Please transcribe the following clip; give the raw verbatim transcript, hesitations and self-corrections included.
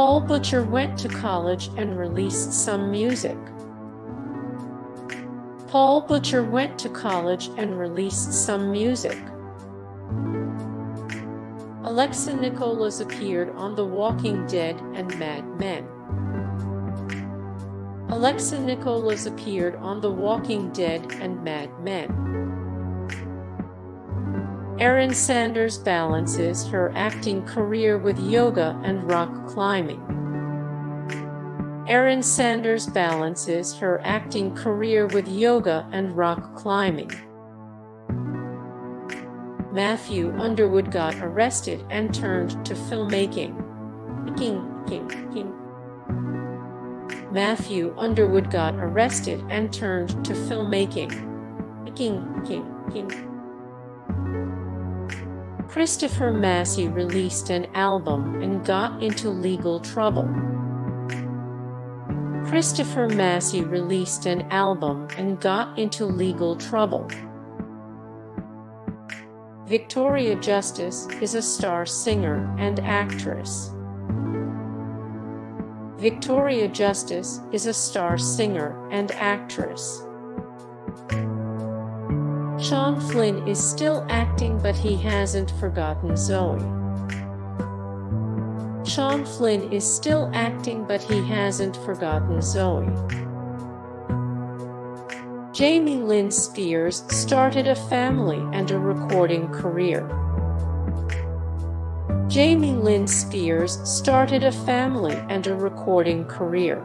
Paul Butcher went to college and released some music. Paul Butcher went to college and released some music. Alexa Nikolas appeared on The Walking Dead and Mad Men. Alexa Nikolas appeared on The Walking Dead and Mad Men. Erin Sanders balances her acting career with yoga and rock climbing. Erin Sanders balances her acting career with yoga and rock climbing. Matthew Underwood got arrested and turned to filmmaking. King, king, king. Matthew Underwood got arrested and turned to filmmaking. King, king, king. Christopher Massey released an album and got into legal trouble. Christopher Massey released an album and got into legal trouble. Victoria Justice is a star singer and actress. Victoria Justice is a star singer and actress. Sean Flynn is still acting, but he hasn't forgotten Zoe. Sean Flynn is still acting, but he hasn't forgotten Zoe. Jamie Lynn Spears started a family and a recording career. Jamie Lynn Spears started a family and a recording career.